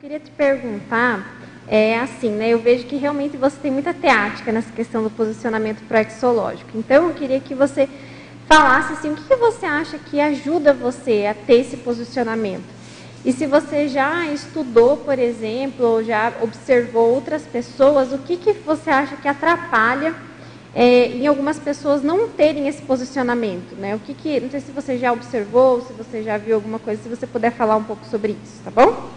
queria te perguntar, eu vejo que realmente você tem muita teática nessa questão do posicionamento proexológico. Então, eu queria que você falasse assim, o que você acha que ajuda você a ter esse posicionamento? E se você já estudou, por exemplo, ou já observou outras pessoas, o que você acha que atrapalha em algumas pessoas não terem esse posicionamento, né? Não sei se você já observou, se você já viu alguma coisa, se você puder falar um pouco sobre isso, tá bom?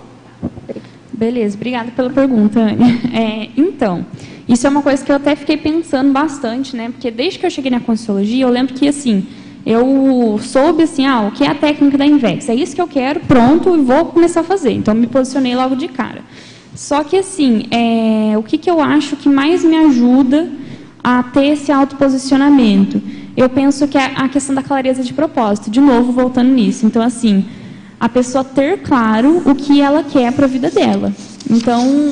Beleza, obrigada pela pergunta, Anne. Então, isso é uma coisa que eu até fiquei pensando bastante, né? Porque desde que eu cheguei na Conscienciologia, eu lembro que, assim, eu soube, assim, o que é a técnica da Invex, é isso que eu quero, pronto, e vou começar a fazer. Então, eu me posicionei logo de cara. Só que, assim, o que eu acho que mais me ajuda a ter esse autoposicionamento? Eu penso que é a questão da clareza de propósito, de novo, voltando nisso. Então, assim, a pessoa ter claro o que ela quer para a vida dela. Então,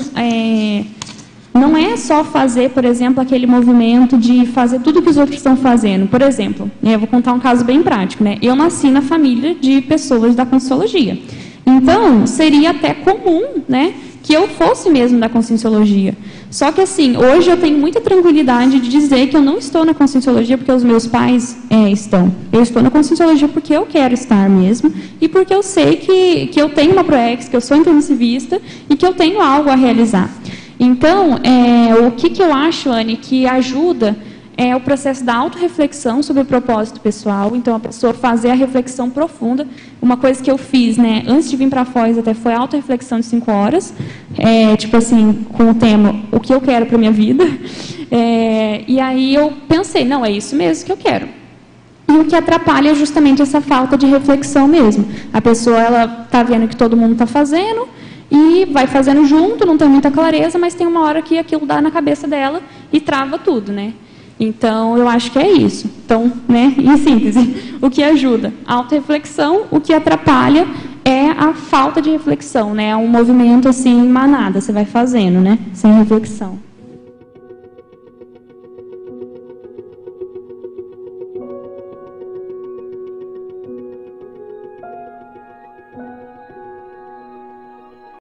não é só fazer, por exemplo, aquele movimento de fazer tudo que os outros estão fazendo. Por exemplo, eu vou contar um caso bem prático, né? Eu nasci na família de pessoas da Conscienciologia. Então, seria até comum, né, que eu fosse mesmo da Conscienciologia. Só que, assim, hoje eu tenho muita tranquilidade de dizer que eu não estou na Conscienciologia porque os meus pais estão. Eu estou na Conscienciologia porque eu quero estar mesmo e porque eu sei que eu tenho uma ProEx, que eu sou intermissivista e que eu tenho algo a realizar. Então, o que eu acho, Anne, que ajuda é o processo da autorreflexão sobre o propósito pessoal. Então, a pessoa fazer a reflexão profunda. Uma coisa que eu fiz, né, antes de vir para a Foz, até foi a autorreflexão de 5 horas, com o tema, o que eu quero para a minha vida. E aí eu pensei, não, é isso mesmo que eu quero. E o que atrapalha é justamente essa falta de reflexão mesmo. A pessoa, ela está vendo o que todo mundo está fazendo, e vai fazendo junto, não tem muita clareza, mas tem uma hora que aquilo dá na cabeça dela e trava tudo, né? Então, eu acho que é isso. Então, né, em síntese, o que ajuda? A autorreflexão, o que atrapalha é a falta de reflexão, né? É um movimento assim, manada, você vai fazendo, né? Sem reflexão.